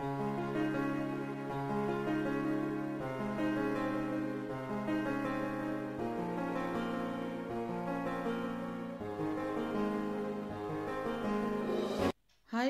Hi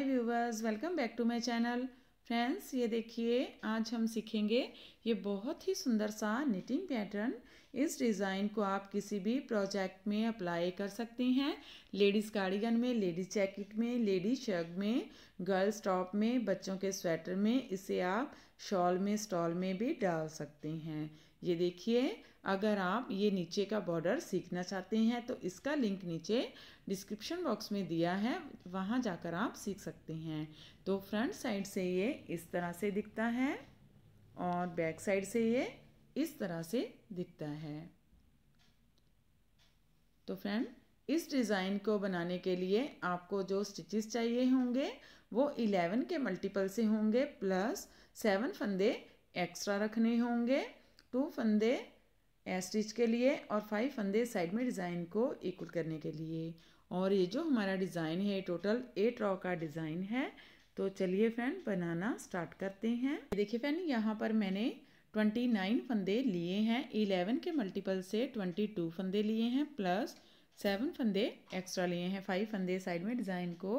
viewers, welcome back to my channel. Friends, ये देखिए आज हम सीखेंगे ये बहुत ही सुंदर सा निटिंग पैटर्न। इस डिज़ाइन को आप किसी भी प्रोजेक्ट में अप्लाई कर सकती हैं। लेडीज़ कार्डिगन में, लेडीज़ जैकेट में, लेडीज़ शर्ट में, गर्ल्स टॉप में, बच्चों के स्वेटर में, इसे आप शॉल में, स्टॉल में भी डाल सकती हैं। ये देखिए, अगर आप ये नीचे का बॉर्डर सीखना चाहते हैं तो इसका लिंक नीचे डिस्क्रिप्शन बॉक्स में दिया है, वहाँ जाकर आप सीख सकते हैं। तो फ्रंट साइड से ये इस तरह से दिखता है और बैक साइड से ये इस तरह से दिखता है। तो फ्रेंड, इस डिज़ाइन को बनाने के लिए आपको जो स्टिचेस चाहिए होंगे वो 11 के मल्टीपल से होंगे, प्लस 7 फंदे एक्स्ट्रा रखने होंगे, 2 फंदे स्टिच के लिए और 5 फंदे साइड में डिज़ाइन को इक्वल करने के लिए। और ये जो हमारा डिज़ाइन है टोटल 8 रॉ का डिज़ाइन है। तो चलिए फ्रेंड, बनाना स्टार्ट करते हैं। देखिए फ्रेंड, यहाँ पर मैंने 29 फंदे लिए हैं, 11 के मल्टीपल से 22 फंदे लिए हैं, प्लस 7 फंदे एक्स्ट्रा लिए हैं, 5 फंदे साइड में डिज़ाइन को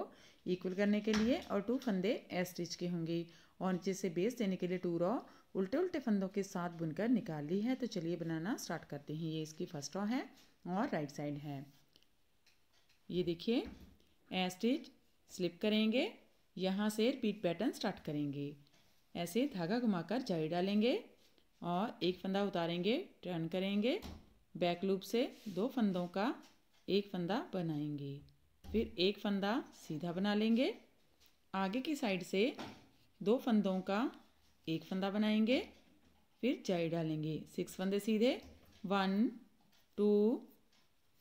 इक्वल करने के लिए और 2 फंदे स्टिच के होंगे। और नीचे से बेस देने के लिए 2 रॉ उल्टे उल्टे फंदों के साथ बुनकर निकाली है। तो चलिए बनाना स्टार्ट करते हैं। ये इसकी फर्स्ट रॉ है और राइट साइड है। ये देखिए, स्टिच स्लिप करेंगे, यहाँ से रिपीट पैटर्न स्टार्ट करेंगे। ऐसे धागा घुमाकर जारी डालेंगे और एक फंदा उतारेंगे, टर्न करेंगे, बैक लूप से 2 फंदों का एक फंदा बनाएंगे, फिर एक फंदा सीधा बना लेंगे, आगे की साइड से 2 फंदों का एक फंदा बनाएंगे, फिर जारी डालेंगे, 6 फंदे सीधे, 1 2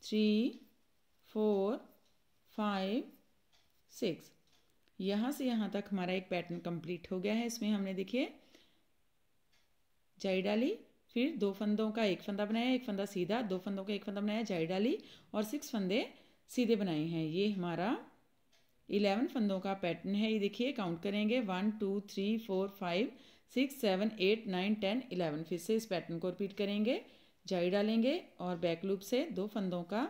3 4 5 6। यहाँ से यहाँ तक हमारा एक पैटर्न कंप्लीट हो गया है। इसमें हमने देखिए जारी डाली, फिर 2 फंदों का एक फंदा बनाया, एक फंदा सीधा, 2 फंदों का एक फंदा बनाया, जारी डाली और 6 फंदे सीधे बनाए हैं। ये हमारा 11 फंदों का पैटर्न है। ये देखिए, काउंट करेंगे 1 2 3 4 5 6 7 8 9 10 11। फिर से इस पैटर्न को रिपीट करेंगे, जारी डालेंगे और बैक लूप से 2 फंदों का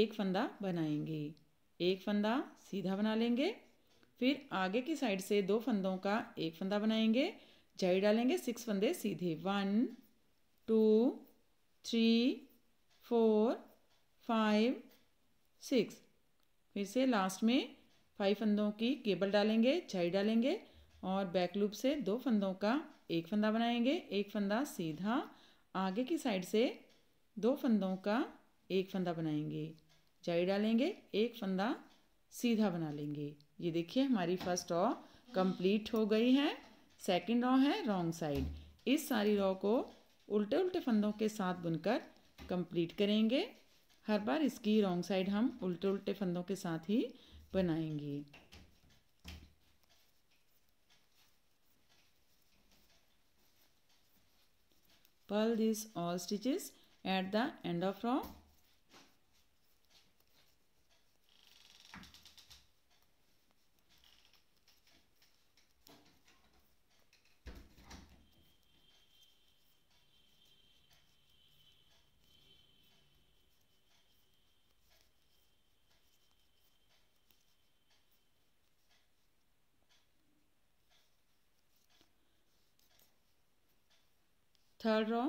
एक फंदा बनाएंगे, एक फंदा सीधा बना लेंगे, फिर आगे की साइड से 2 फंदों का एक फंदा बनाएंगे, जारी डालेंगे, 6 फंदे सीधे, 1 2 3 4 5 6। फिर से लास्ट में 5 फंदों की केबल डालेंगे, जारी डालेंगे और बैक लूप से 2 फंदों का एक फंदा बनाएंगे, एक फंदा सीधा, आगे की साइड से 2 फंदों का एक फंदा बनाएंगे, जारी डालेंगे, एक फंदा सीधा बना लेंगे। ये देखिए, हमारी फर्स्ट रॉ कंप्लीट हो गई है। सेकंड रॉ है रॉन्ग साइड। इस सारी रॉ को उल्टे उल्टे फंदों के साथ बुनकर कंप्लीट करेंगे। हर बार इसकी रॉन्ग साइड हम उल्टे उल्टे फंदों के साथ ही बनाएंगे। Purl these all stitches at the end of row. Third row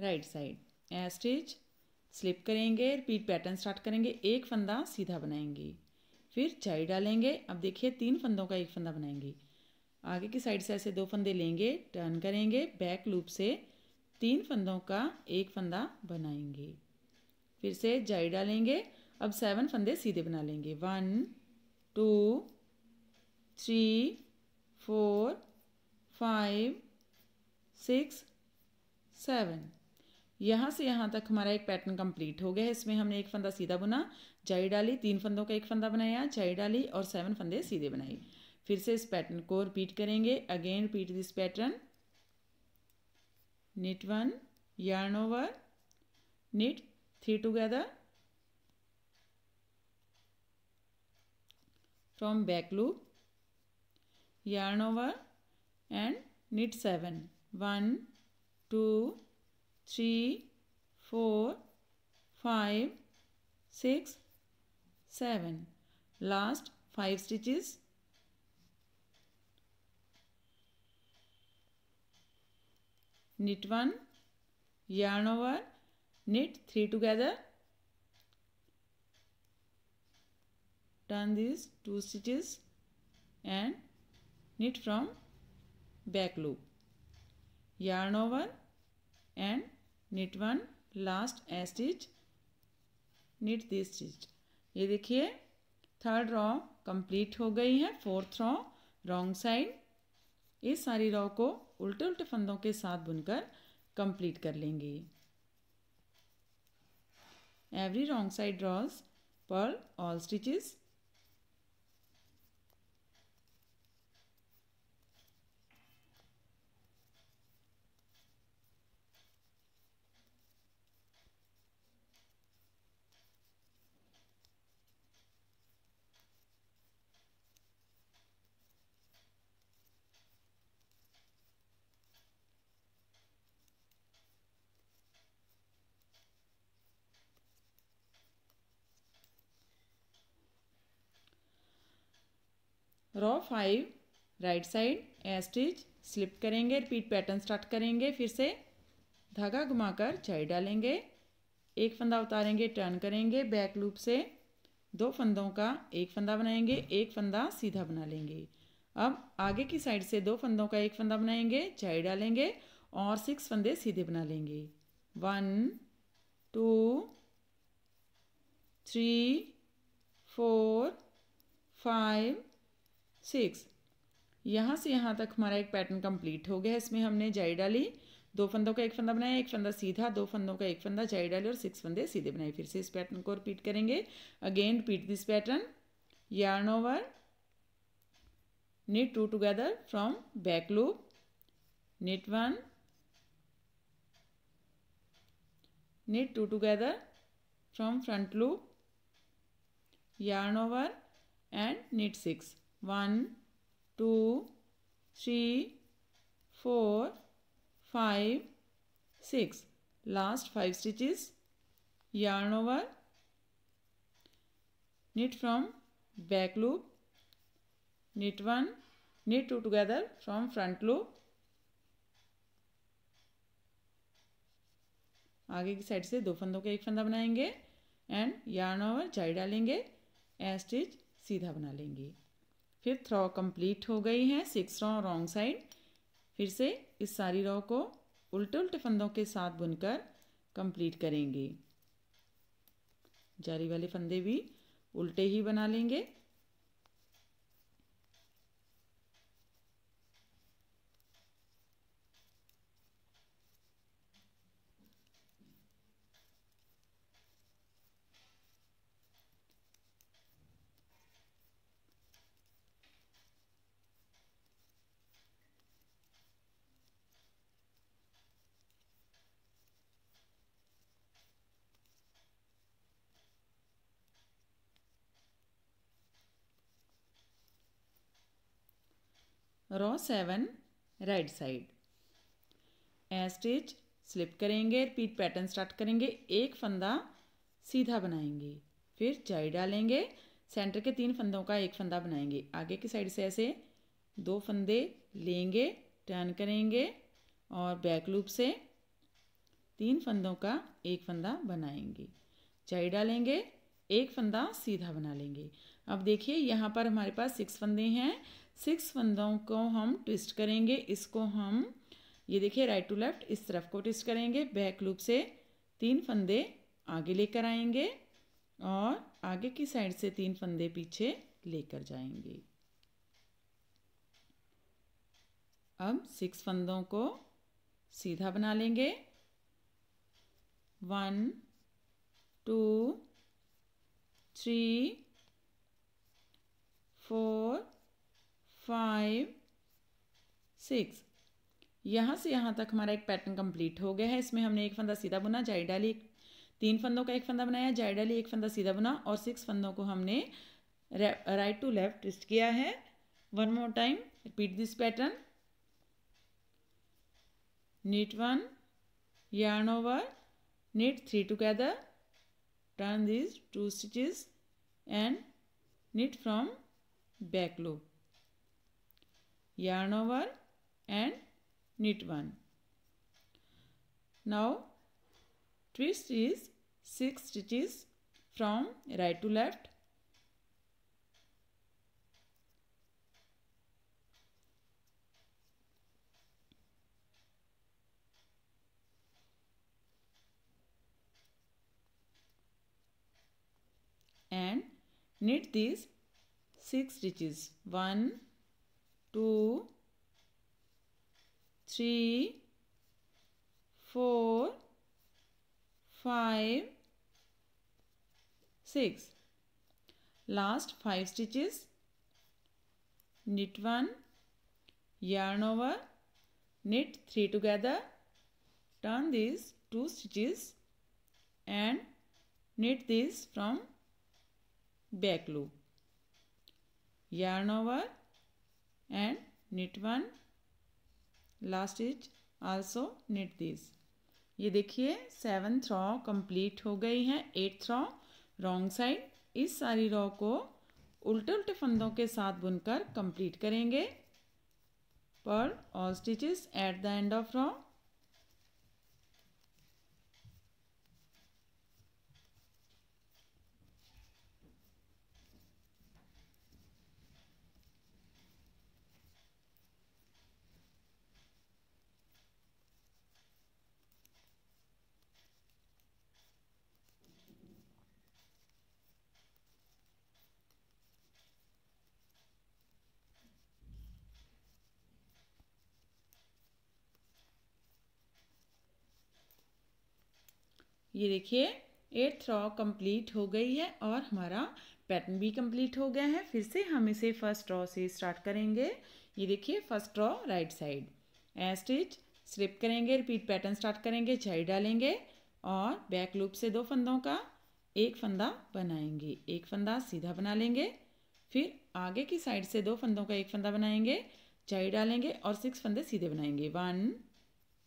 right side. Stitch slip करेंगे, रिपीट पैटर्न स्टार्ट करेंगे, एक फंदा सीधा बनाएंगे, फिर जारी डालेंगे। अब देखिए, 3 फंदों का एक फंदा बनाएंगे, आगे की साइड से ऐसे 2 फंदे लेंगे, टर्न करेंगे, बैक लूप से 3 फंदों का एक फंदा बनाएंगे, फिर से जारी डालेंगे। अब 7 फंदे सीधे बना लेंगे, 1 2 3 4 5 6 7। यहाँ से यहाँ तक हमारा एक पैटर्न कंप्लीट हो गया है। इसमें हमने एक फंदा सीधा बुना, जारी डाली, 3 फंदों का एक फंदा बनाया, जारी डाली और 7 फंदे सीधे बनाए। फिर से इस पैटर्न को रिपीट करेंगे। Again repeat this pattern, knit 1, yarn over, knit 3 together from back loop, yarn over and knit 7. 1, 2, 3, 4, 5, 6, 7. Last 5 stitches. Knit 1, yarn over, knit 3 together. Turn these 2 stitches and knit from back loop. Yarn over and knit 1 last stitch, knit this stitch. ये देखिए third raw complete हो गई है. Fourth row wrong side. इस सारी raw को उल्टे उल्टे फंदों के साथ बुनकर कंप्लीट कर लेंगे. Every wrong side draws purl all stitches. Row 5 right side a stitch slip करेंगे. रिपीट पैटर्न स्टार्ट करेंगे. फिर से धागा घुमाकर चाई डालेंगे. एक फंदा उतारेंगे, टर्न करेंगे. बैक लूप से 2 फंदों का एक फंदा बनाएंगे. एक फंदा सीधा बना लेंगे. अब आगे की साइड से 2 फंदों का एक फंदा बनाएंगे, चाई डालेंगे और 6 फंदे सीधे बना लेंगे. 1 2 3 4 5 6. यहाँ से यहाँ तक हमारा एक पैटर्न कंप्लीट हो गया. इसमें हमने जाई डाली, 2 फंदों का एक फंदा बनाया, एक फंदा सीधा, 2 फंदों का एक फंदा, जाई डाली और 6 फंदे सीधे बनाए. फिर से इस पैटर्न को रिपीट करेंगे. Again repeat this pattern. Yarn over, knit 2 together from back loop, knit 1, knit 2 together from front loop, yarn over and knit 6. 1 2 3 4 5 6. Last 5 stitches. Yarn over, knit from back loop, knit 1, knit 2 together from front loop. आगे की side से 2 फंदों के एक फंदा बनाएंगे and yarn over जाई डालेंगे. ए स्टिच सीधा बना लेंगे. फिफ्थ रॉ कंप्लीट हो गई है. Six row wrong side. फिर से इस सारी रॉ को उल्टे उल्टे फंदों के साथ बुनकर कंप्लीट करेंगे. जारी वाले फंदे भी उल्टे ही बना लेंगे. Row 7 right side a stitch slip करेंगे. रिपीट पैटर्न स्टार्ट करेंगे. एक फंदा सीधा बनाएंगे, फिर जाई डालेंगे. सेंटर के 3 फंदों का एक फंदा बनाएंगे. आगे की साइड से ऐसे 2 फंदे लेंगे, टर्न करेंगे और बैक लूप से 3 फंदों का एक फंदा बनाएंगे, जाई डालेंगे, एक फंदा सीधा बना लेंगे. अब देखिए यहाँ पर हमारे पास 6 फंदे हैं. 6 फंदों को हम ट्विस्ट करेंगे. इसको हम, ये देखिए राइट टू लेफ्ट, इस तरफ को ट्विस्ट करेंगे. बैक लूप से 3 फंदे आगे लेकर आएंगे और आगे की साइड से 3 फंदे पीछे लेकर जाएंगे. अब 6 फंदों को सीधा बना लेंगे. 1 2 3 4 5 6. यहाँ से यहाँ तक हमारा एक पैटर्न कंप्लीट हो गया है. इसमें हमने एक फंदा सीधा बुना, जाई डाली, 3 फंदों का एक फंदा बनाया, जाई डाली, एक फंदा सीधा बुना और 6 फंदों को हमने राइट टू लेफ्ट ट्विस्ट किया है. One more time repeat this pattern. knit 1, yarn over, knit 3 together, turn these 2 stitches and knit from back loop. Yarn over and knit 1. Now twist is 6 stitches from right to left. And knit these 6 stitches. 1, 2, 3, 4, 5, 6. Last 5 stitches. Knit 1, yarn over, knit 3 together, turn these 2 stitches and knit these from back loop. Yarn over and knit 1. Last stitch also knit these. ये देखिए 7th raw complete हो गई हैं. 8th raw wrong side. इस सारी raw को उल्टे उल्टे फंदों के साथ बुनकर कंप्लीट करेंगे. per all stitches at the end of row. ये देखिए 8th रॉ कंप्लीट हो गई है और हमारा पैटर्न भी कंप्लीट हो गया है. फिर से हम इसे फर्स्ट रॉ से स्टार्ट करेंगे. ये देखिए first row right side. A stitch slip करेंगे, रिपीट पैटर्न स्टार्ट करेंगे, जाई डालेंगे और बैक लूप से 2 फंदों का 1 फंदा बनाएंगे. 1 फंदा सीधा बना लेंगे, फिर आगे की साइड से 2 फंदों का 1 फंदा बनाएंगे, जाई डालेंगे और 6 फंदे सीधे बनाएंगे. 1,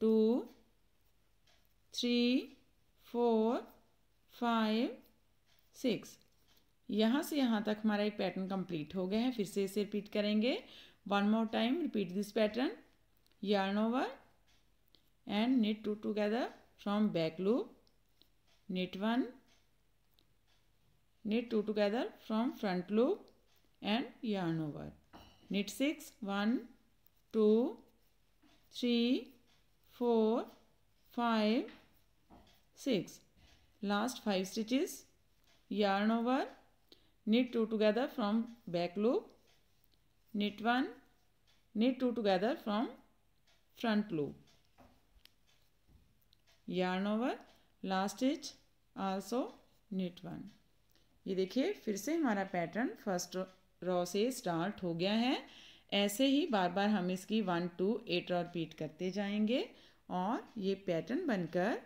2, 3, 4, 5, 6. यहाँ से यहाँ तक हमारा एक पैटर्न कंप्लीट हो गया है. फिर से इसे रिपीट करेंगे. 1 more time repeat this pattern. yarn over and knit 2 together from back loop. knit 1, knit 2 together from front loop and yarn over. knit 6. 1, 2, 3, 4, 5, 6. Last 5 stitches. yarn over, knit 2 together from back loop. knit 1, knit 2 together from front loop. yarn over. Last stitch also knit 1. ये देखिए फिर से हमारा pattern first row से start हो गया है. ऐसे ही बार बार हम इसकी 1, 2, 8 रॉ रिपीट करते जाएंगे और ये पैटर्न बनकर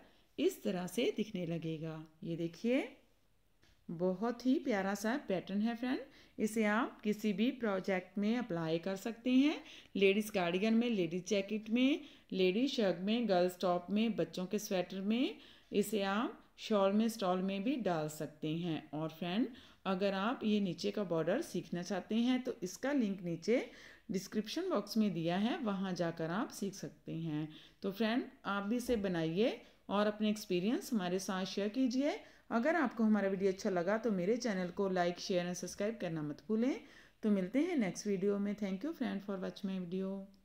इस तरह से दिखने लगेगा. ये देखिए बहुत ही प्यारा सा पैटर्न है फ्रेंड. इसे आप किसी भी प्रोजेक्ट में अप्लाई कर सकते हैं. लेडीज़ कार्डिगन में, लेडीज़ जैकेट में, लेडीज़ शर्ट में, गर्ल्स टॉप में, बच्चों के स्वेटर में, इसे आप शॉल में, स्टॉल में भी डाल सकते हैं. और फ्रेंड अगर आप ये नीचे का बॉर्डर सीखना चाहते हैं तो इसका लिंक नीचे डिस्क्रिप्शन बॉक्स में दिया है, वहाँ जाकर आप सीख सकते हैं. तो फ्रेंड आप भी इसे बनाइए और अपने एक्सपीरियंस हमारे साथ शेयर कीजिए. अगर आपको हमारा वीडियो अच्छा लगा तो मेरे चैनल को लाइक, शेयर एंड सब्सक्राइब करना मत भूलें. तो मिलते हैं नेक्स्ट वीडियो में. Thank you friend for watching my video.